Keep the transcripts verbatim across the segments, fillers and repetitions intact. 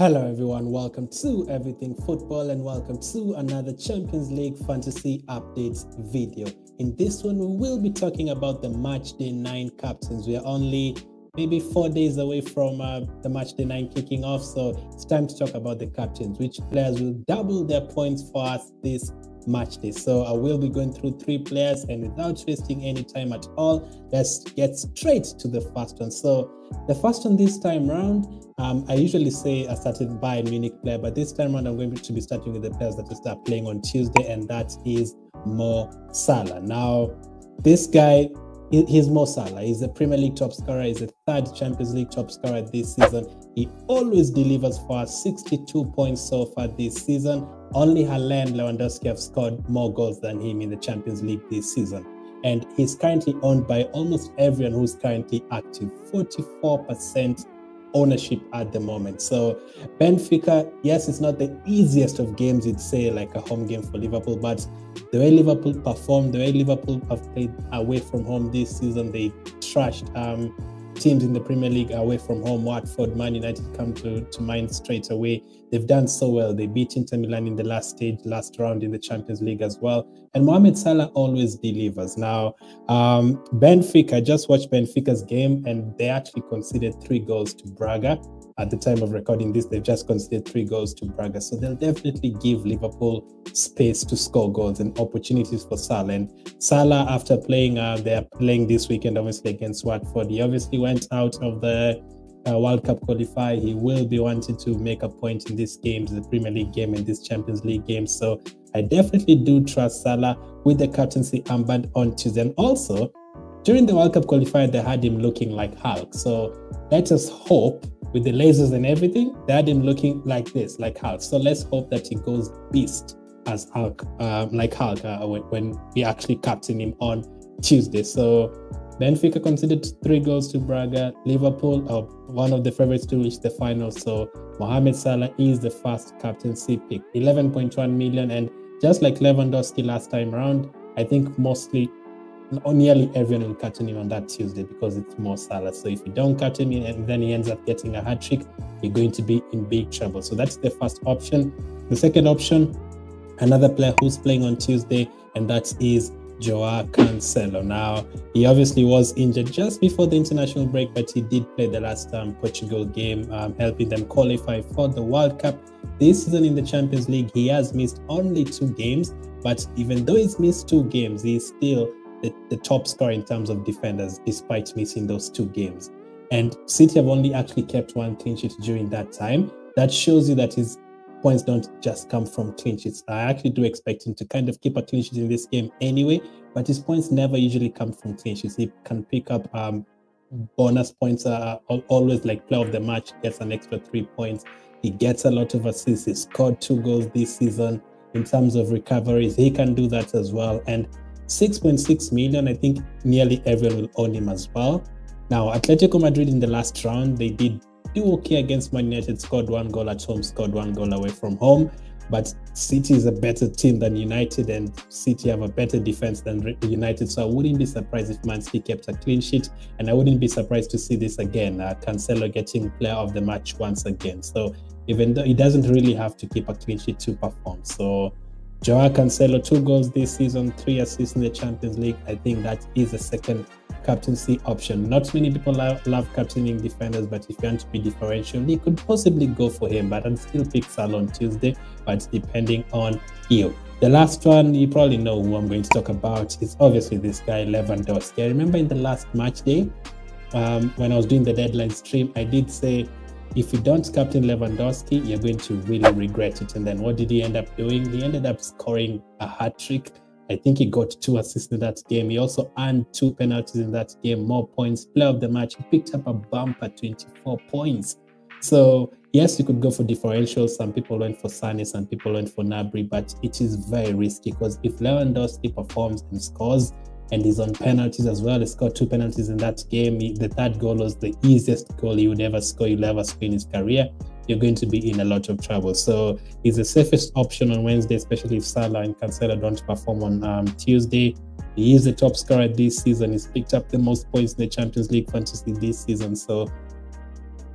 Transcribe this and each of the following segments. Hello everyone, welcome to Everything Football and welcome to another Champions League Fantasy Updates video. In this one, we will be talking about the match day nine captains. We are only maybe four days away from uh, the match day nine kicking off, so it's time to talk about the captains, which players will double their points for us this match day. So I will be going through three players, and without wasting any time at all, let's get straight to the first one. So the first one this time round, Um, I usually say I started by a Munich player, but this time around I'm going to be starting with the players that will start playing on Tuesday, and that is Mo Salah. Now, this guy, he's Mo Salah. He's a Premier League top scorer. He's a third Champions League top scorer this season. He always delivers for sixty-two points so far this season. Only Haaland and Lewandowski have scored more goals than him in the Champions League this season. And he's currently owned by almost everyone who's currently active, forty-four percent. Ownership at the moment. So Benfica, yes, it's not the easiest of games, it's say like a home game for Liverpool, but the way Liverpool performed, the way Liverpool have played away from home this season, they trashed um, teams in the Premier League away from home. Watford, Man United come to, to mind straight away. They've done so well. They beat Inter Milan in the last stage, last round in the Champions League as well. And Mohamed Salah always delivers. Now, um, Benfica, I just watched Benfica's game, and they actually conceded three goals to Braga. At the time of recording this, they've just conceded three goals to Braga. So they'll definitely give Liverpool space to score goals and opportunities for Salah. And Salah, after playing, uh, they're playing this weekend, obviously, against Watford. He obviously went out of the Uh, World Cup qualifier. He will be wanting to make a point in these games, the Premier League game and this Champions League game. So I definitely do trust Salah with the captaincy armband on Tuesday. And also, during the World Cup qualifier, they had him looking like Hulk. So let us hope, with the lasers and everything, they had him looking like this, like Hulk. So let's hope that he goes beast as Hulk, uh, like Hulk, uh, when, when we actually captain him on Tuesday. So Benfica conceded three goals to Braga. Liverpool are one of the favorites to reach the final. So Mohamed Salah is the first captaincy pick. eleven point one million. And just like Lewandowski last time around, I think mostly, or nearly everyone will captain him on that Tuesday because it's Mo Salah. So if you don't captain him and then he ends up getting a hat trick, you're going to be in big trouble. So that's the first option. The second option, another player who's playing on Tuesday, and that is João Cancelo. Now, he obviously was injured just before the international break, but he did play the last um, Portugal game, um, helping them qualify for the World Cup. This season in the Champions League, he has missed only two games, but even though he's missed two games, he's still the, the top scorer in terms of defenders, despite missing those two games. And City have only actually kept one clean sheet during that time. That shows you that his points don't just come from clean sheets. I actually do expect him to kind of keep a clean sheet in this game anyway, but his points never usually come from clean sheets. He can pick up um, bonus points, uh, always like player of the match, gets an extra three points. He gets a lot of assists. He scored two goals this season. In terms of recoveries, he can do that as well. And six point six million, I think nearly everyone will own him as well. Now, Atletico Madrid in the last round, they did do okay against Man United, scored one goal at home, scored one goal away from home. But City is a better team than United, and City have a better defense than United. So I wouldn't be surprised if Man City kept a clean sheet, and I wouldn't be surprised to see this again, uh, Cancelo getting player of the match once again. So even though he doesn't really have to keep a clean sheet to perform. So João Cancelo, two goals this season, three assists in the Champions League. I think that is a second captaincy option. Not many people love, love captaining defenders, but if you want to be differential, you could possibly go for him, but I'd still pick Salah on Tuesday, but depending on you. The last one, you probably know who I'm going to talk about, is obviously this guy, Lewandowski. I remember in the last match day, um, when I was doing the deadline stream, I did say, if you don't captain Lewandowski, you're going to really regret it. And then what did he end up doing? He ended up scoring a hat-trick. I think he got two assists in that game. He also earned two penalties in that game, more points. Player of the match, he picked up a bumper, twenty-four points. So, yes, you could go for differentials. Some people went for Sané, some people went for Gnabry, but it is very risky because if Lewandowski performs and scores, and he's on penalties as well, he scored two penalties in that game. He, the third goal was the easiest goal he would ever score, he'll ever score in his career. You're going to be in a lot of trouble. So he's the safest option on Wednesday, especially if Salah and Cancelo don't perform on um, Tuesday. He is the top scorer this season. He's picked up the most points in the Champions League fantasy this season. So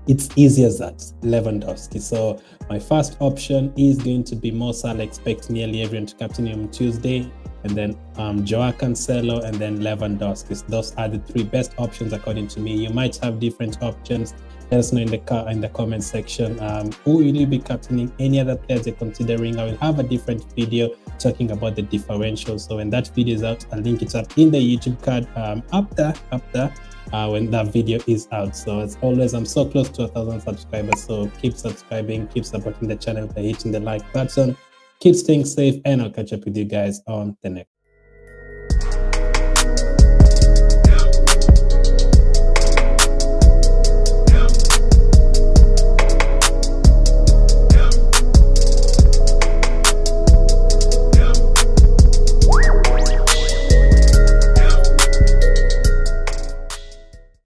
It's easy as that, Lewandowski. So my first option is going to be Mo Salah. Expect nearly everyone to captain him on Tuesday. And then um, João Cancelo and then Lewandowski. So those are the three best options according to me. You might have different options. Let us know in the car in the comment section. Um, who will you be captaining? Any other players you're considering? I will have a different video talking about the differentials. So when that video is out, I'll link it up in the YouTube card um, up there, up there. Uh, when that video is out. So as always, I'm so close to a thousand subscribers, so keep subscribing, keep supporting the channel by hitting the like button, keep staying safe, and I'll catch up with you guys on the next